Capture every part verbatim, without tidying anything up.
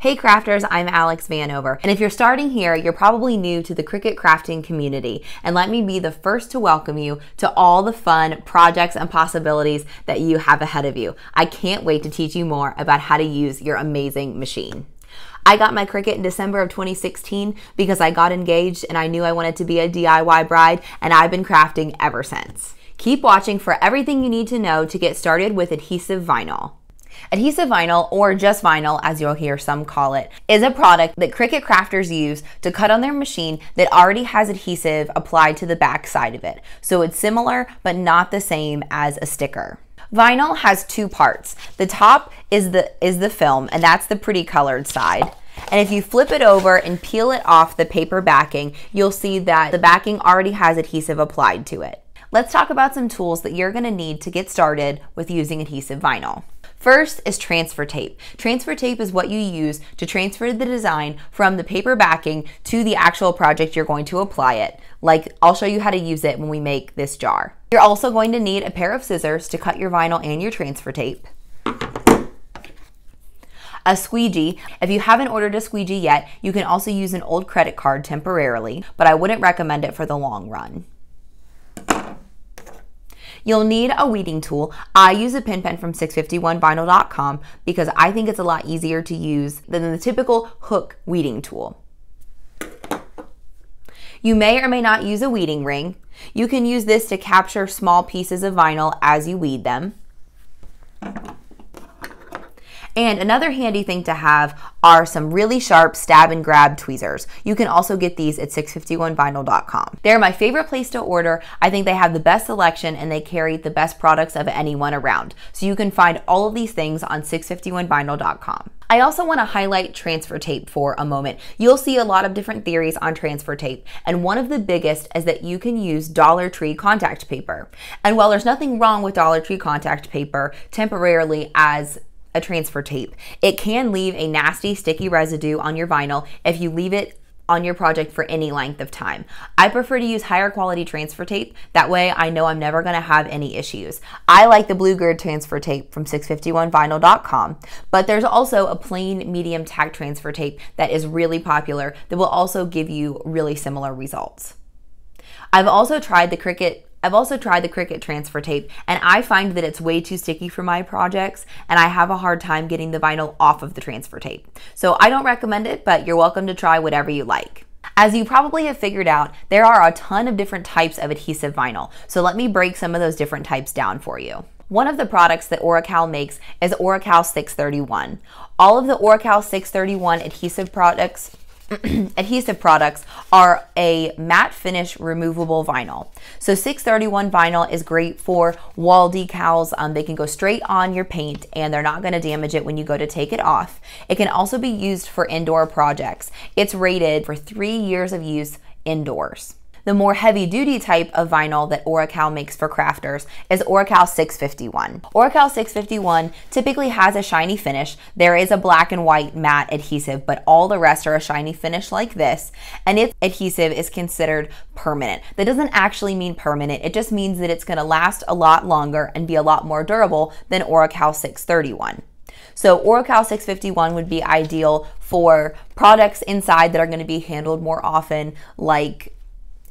Hey crafters, I'm Alex Vanover, and if you're starting here, you're probably new to the Cricut crafting community, and let me be the first to welcome you to all the fun projects and possibilities that you have ahead of you. I can't wait to teach you more about how to use your amazing machine. I got my Cricut in December of twenty sixteen because I got engaged and I knew I wanted to be a D I Y bride, and I've been crafting ever since. Keep watching for everything you need to know to get started with adhesive vinyl. Adhesive vinyl, or just vinyl as you'll hear some call it, is a product that Cricut crafters use to cut on their machine that already has adhesive applied to the back side of it. So it's similar but not the same as a sticker. Vinyl has two parts. The top is the is the film, and that's the pretty colored side. And if you flip it over and peel it off the paper backing, you'll see that the backing already has adhesive applied to it. Let's talk about some tools that you're going to need to get started with using adhesive vinyl. First is transfer tape. Transfer tape is what you use to transfer the design from the paper backing to the actual project you're going to apply it. Like, I'll show you how to use it when we make this jar. You're also going to need a pair of scissors to cut your vinyl and your transfer tape. A squeegee. If you haven't ordered a squeegee yet, you can also use an old credit card temporarily, but I wouldn't recommend it for the long run. You'll need a weeding tool. I use a pin pen from six fifty-one vinyl dot com because I think it's a lot easier to use than the typical hook weeding tool. You may or may not use a weeding ring. You can use this to capture small pieces of vinyl as you weed them. And another handy thing to have are some really sharp stab and grab tweezers. You can also get these at six fifty-one vinyl dot com. They're my favorite place to order. I think they have the best selection and they carry the best products of anyone around. So you can find all of these things on six fifty-one vinyl dot com. I also want to highlight transfer tape for a moment. You'll see a lot of different theories on transfer tape, and one of the biggest is that you can use Dollar Tree contact paper. And while there's nothing wrong with Dollar Tree contact paper temporarily as a transfer tape, it can leave a nasty sticky residue on your vinyl if you leave it on your project for any length of time. I prefer to use higher quality transfer tape. That way I know I'm never going to have any issues. I like the blue grid transfer tape from six fifty-one vinyl dot com, but there's also a plain medium tack transfer tape that is really popular that will also give you really similar results. I've also tried the Cricut I've also tried the Cricut transfer tape, and I find that it's way too sticky for my projects, and I have a hard time getting the vinyl off of the transfer tape. So I don't recommend it, but you're welcome to try whatever you like. As you probably have figured out, there are a ton of different types of adhesive vinyl, so let me break some of those different types down for you. One of the products that Oracal makes is Oracal six thirty-one. All of the Oracal six thirty-one adhesive products adhesive products are a matte finish removable vinyl. So six thirty-one vinyl is great for wall decals. Um, they can go straight on your paint and they're not going to damage it when you go to take it off. It can also be used for indoor projects. It's rated for three years of use indoors. The more heavy-duty type of vinyl that Oracal makes for crafters is Oracal six fifty-one. Oracal six fifty-one typically has a shiny finish. There is a black and white matte adhesive, but all the rest are a shiny finish like this, and its adhesive is considered permanent. That doesn't actually mean permanent. It just means that it's going to last a lot longer and be a lot more durable than Oracal six thirty-one. So Oracal six fifty-one would be ideal for products inside that are going to be handled more often, like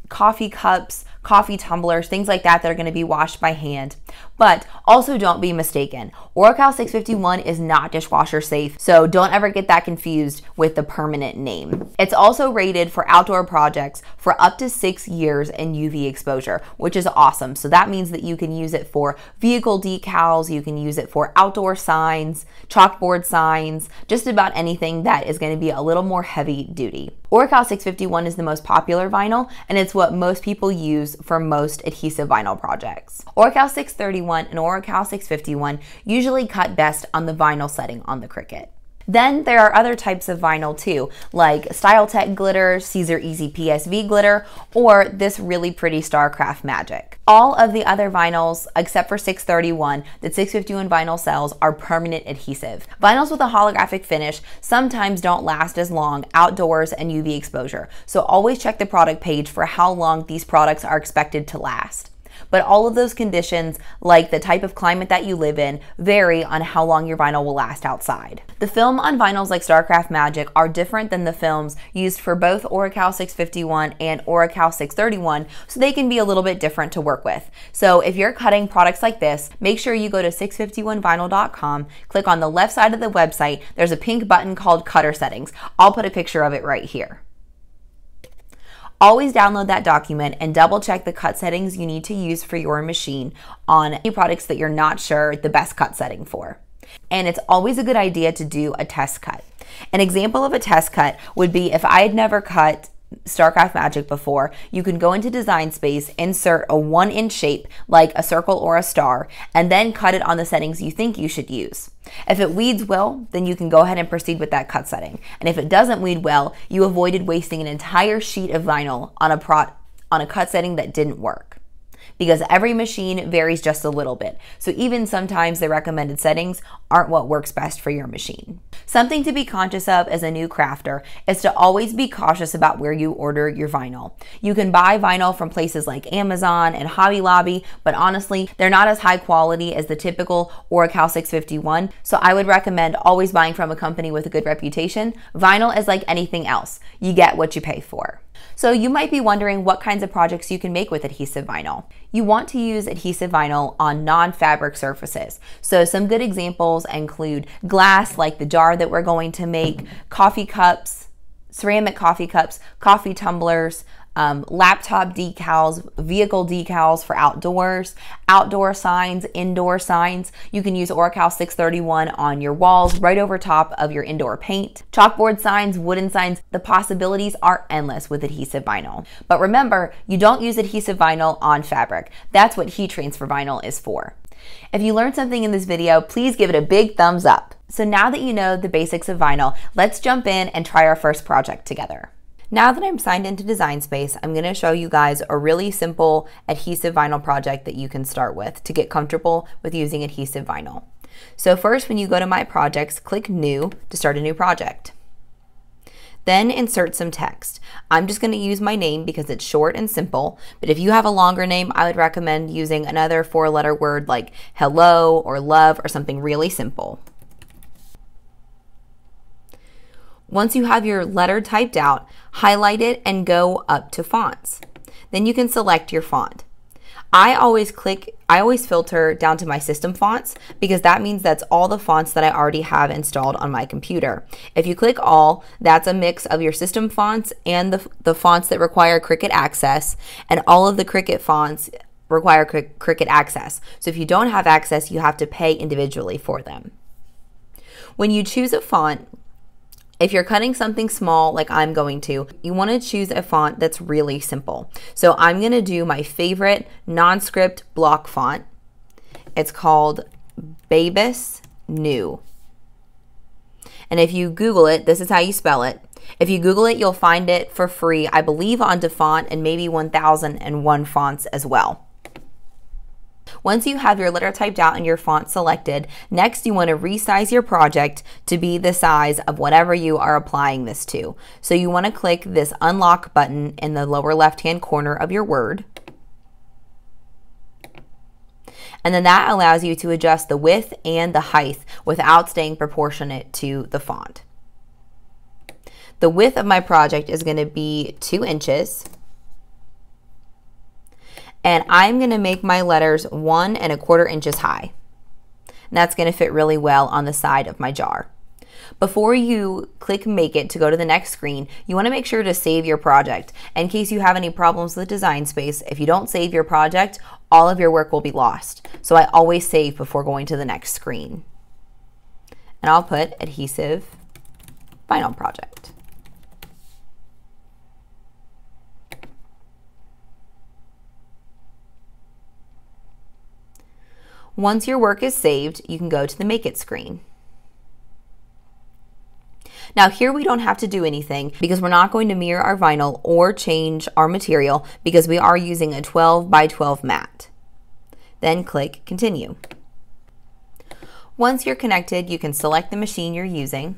coffee cups, coffee tumblers, things like that that are going to be washed by hand. But also don't be mistaken. Oracal six fifty-one is not dishwasher safe, so don't ever get that confused with the permanent name. It's also rated for outdoor projects for up to six years in U V exposure, which is awesome. So that means that you can use it for vehicle decals, you can use it for outdoor signs, chalkboard signs, just about anything that is going to be a little more heavy duty. Oracal six fifty-one is the most popular vinyl, and it's what most people use for most adhesive vinyl projects. Oracal six thirty-one and Oracal six fifty-one usually cut best on the vinyl setting on the Cricut. Then there are other types of vinyl too, like Style Tech glitter, Siser EasyPSV glitter, or this really pretty StarCraft Magic. All of the other vinyls, except for six thirty-one, that six fifty-one vinyl sells, are permanent adhesive. Vinyls with a holographic finish sometimes don't last as long outdoors and U V exposure, so always check the product page for how long these products are expected to last. but all of those conditions, like the type of climate that you live in, vary on how long your vinyl will last outside. The film on vinyls like StarCraft Magic are different than the films used for both Oracal six fifty-one and Oracal six thirty-one, so they can be a little bit different to work with. So if you're cutting products like this, make sure you go to six fifty-one vinyl dot com, click on the left side of the website, there's a pink button called Cutter Settings. I'll put a picture of it right here. Always download that document and double check the cut settings you need to use for your machine on any products that you're not sure the best cut setting for. And it's always a good idea to do a test cut. An example of a test cut would be if I had never cut StarCraft Magic before, you can go into Design Space, insert a one inch shape like a circle or a star, and then cut it on the settings you think you should use. If it weeds well, then you can go ahead and proceed with that cut setting. And if it doesn't weed well, you avoided wasting an entire sheet of vinyl on a prod on a cut setting that didn't work. Because every machine varies just a little bit, so even sometimes the recommended settings aren't what works best for your machine. Something to be conscious of as a new crafter is to always be cautious about where you order your vinyl. You can buy vinyl from places like Amazon and Hobby Lobby, but honestly, they're not as high quality as the typical Oracal six fifty-one, so I would recommend always buying from a company with a good reputation. Vinyl is like anything else. You get what you pay for. So you might be wondering what kinds of projects you can make with adhesive vinyl. You want to use adhesive vinyl on non-fabric surfaces. So some good examples include glass, like the jar that we're going to make, coffee cups, ceramic coffee cups, coffee tumblers, um, laptop decals, vehicle decals for outdoors, outdoor signs, indoor signs. You can use Oracal six thirty-one on your walls, right over top of your indoor paint. Chalkboard signs, wooden signs, the possibilities are endless with adhesive vinyl. But remember, you don't use adhesive vinyl on fabric. That's what heat transfer vinyl is for. If you learned something in this video, please give it a big thumbs up. So now that you know the basics of vinyl, let's jump in and try our first project together. Now that I'm signed into Design Space, I'm going to show you guys a really simple adhesive vinyl project that you can start with to get comfortable with using adhesive vinyl. So first, when you go to My Projects, click New to start a new project. Then insert some text. I'm just going to use my name because it's short and simple, but if you have a longer name, I would recommend using another four-letter word like hello or love or something really simple. Once you have your letter typed out, highlight it and go up to fonts. Then you can select your font. I always click, I always filter down to my system fonts because that means that's all the fonts that I already have installed on my computer. If you click all, that's a mix of your system fonts and the, the fonts that require Cricut access, and all of the Cricut fonts require Cricut access. So if you don't have access, you have to pay individually for them. When you choose a font, if you're cutting something small like I'm going to, you want to choose a font that's really simple. So I'm going to do my favorite non-script block font. It's called Babis New. And if you Google it, this is how you spell it. If you Google it, you'll find it for free, I believe, on DaFont and maybe one thousand and one fonts as well. Once you have your letter typed out and your font selected, next you want to resize your project to be the size of whatever you are applying this to. So you want to click this unlock button in the lower left-hand corner of your Word. And then that allows you to adjust the width and the height without staying proportionate to the font. The width of my project is going to be two inches. And I'm going to make my letters one and a quarter inches high. And that's going to fit really well on the side of my jar. Before you click Make It to go to the next screen, you want to make sure to save your project. In case you have any problems with Design Space, if you don't save your project, all of your work will be lost. So I always save before going to the next screen. And I'll put Adhesive Vinyl Project. Once your work is saved, you can go to the Make It screen. Now here we don't have to do anything because we're not going to mirror our vinyl or change our material because we are using a twelve by twelve mat. Then click Continue. Once you're connected, you can select the machine you're using.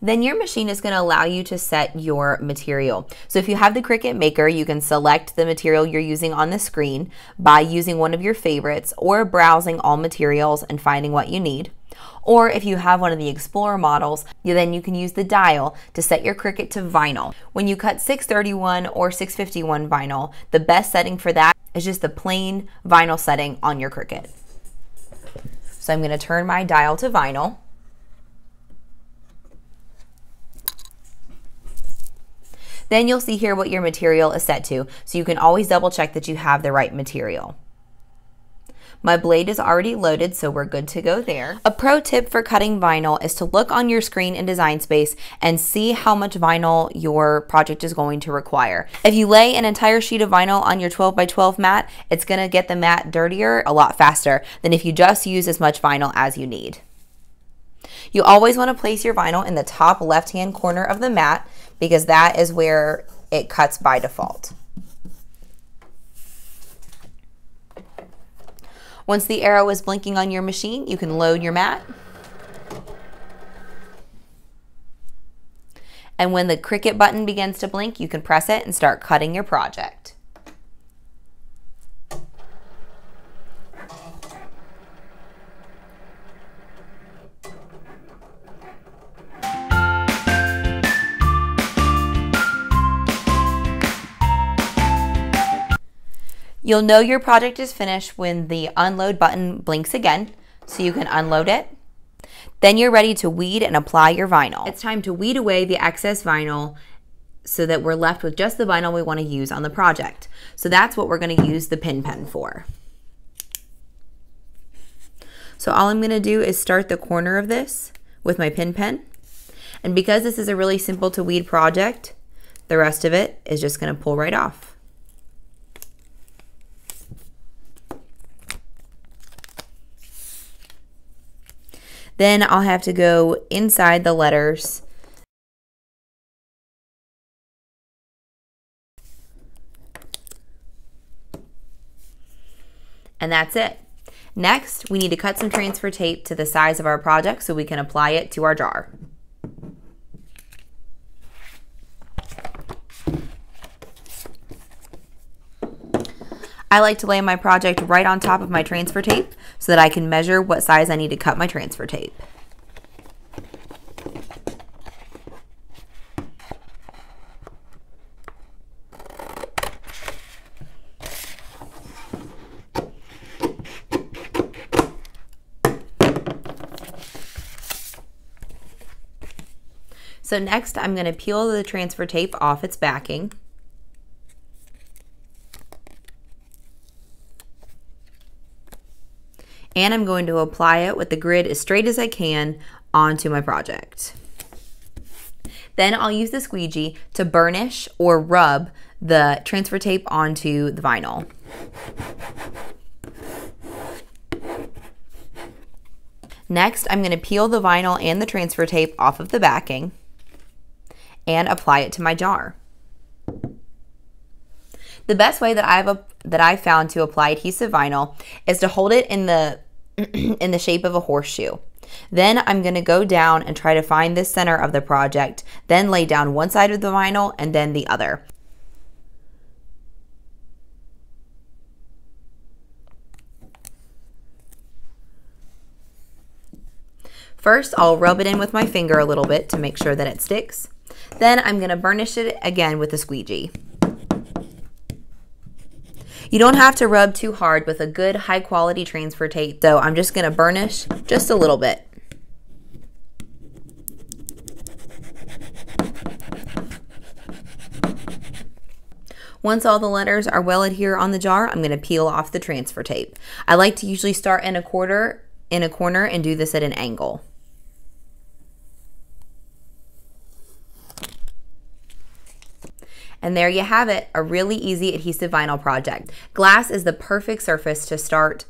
then your machine is going to allow you to set your material. So if you have the Cricut Maker, you can select the material you're using on the screen by using one of your favorites or browsing all materials and finding what you need. Or if you have one of the Explorer models, then you can use the dial to set your Cricut to vinyl. When you cut six thirty-one or six fifty-one vinyl, the best setting for that is just the plain vinyl setting on your Cricut. So I'm going to turn my dial to vinyl. Then you'll see here what your material is set to, so you can always double check that you have the right material. My blade is already loaded, so we're good to go there. A pro tip for cutting vinyl is to look on your screen in Design Space and see how much vinyl your project is going to require. If you lay an entire sheet of vinyl on your twelve by twelve mat, it's going to get the mat dirtier a lot faster than if you just use as much vinyl as you need. You always want to place your vinyl in the top left-hand corner of the mat because that is where it cuts by default. Once the arrow is blinking on your machine, you can load your mat. And when the Cricut button begins to blink, you can press it and start cutting your project. You'll know your project is finished when the unload button blinks again, so you can unload it. Then you're ready to weed and apply your vinyl. It's time to weed away the excess vinyl so that we're left with just the vinyl we want to use on the project. So that's what we're going to use the pin pen for. So all I'm going to do is start the corner of this with my pin pen. And because this is a really simple to weed project, the rest of it is just going to pull right off. Then I'll have to go inside the letters and that's it. Next, we need to cut some transfer tape to the size of our project so we can apply it to our jar. I like to lay my project right on top of my transfer tape so that I can measure what size I need to cut my transfer tape. So next, I'm going to peel the transfer tape off its backing. And I'm going to apply it with the grid as straight as I can onto my project. Then I'll use the squeegee to burnish or rub the transfer tape onto the vinyl. Next, I'm going to peel the vinyl and the transfer tape off of the backing and apply it to my jar. The best way that I've that I've found to apply adhesive vinyl is to hold it in the in the shape of a horseshoe. Then I'm going to go down and try to find the center of the project, then lay down one side of the vinyl and then the other. First, I'll rub it in with my finger a little bit to make sure that it sticks. Then I'm going to burnish it again with a squeegee. You don't have to rub too hard with a good high quality transfer tape, so I'm just going to burnish just a little bit. Once all the letters are well adhered on the jar, I'm going to peel off the transfer tape. I like to usually start in a quarter in a corner and do this at an angle. And there you have it, a really easy adhesive vinyl project. Glass is the perfect surface to start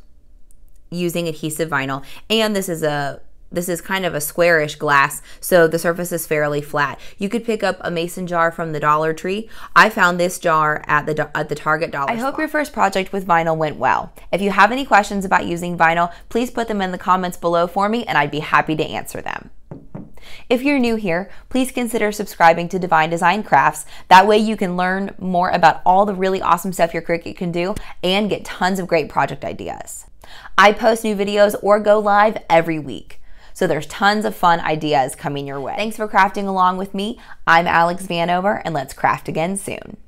using adhesive vinyl, and this is a this is kind of a squarish glass, so the surface is fairly flat. You could pick up a mason jar from the Dollar Tree. I found this jar at the at the Target Dollar Spot. I hope your first project with vinyl went well. If you have any questions about using vinyl, please put them in the comments below for me, and I'd be happy to answer them. If you're new here, please consider subscribing to Divine Design Crafts. That way you can learn more about all the really awesome stuff your Cricut can do and get tons of great project ideas. I post new videos or go live every week, so there's tons of fun ideas coming your way. Thanks for crafting along with me. I'm Alex Vanover, and let's craft again soon.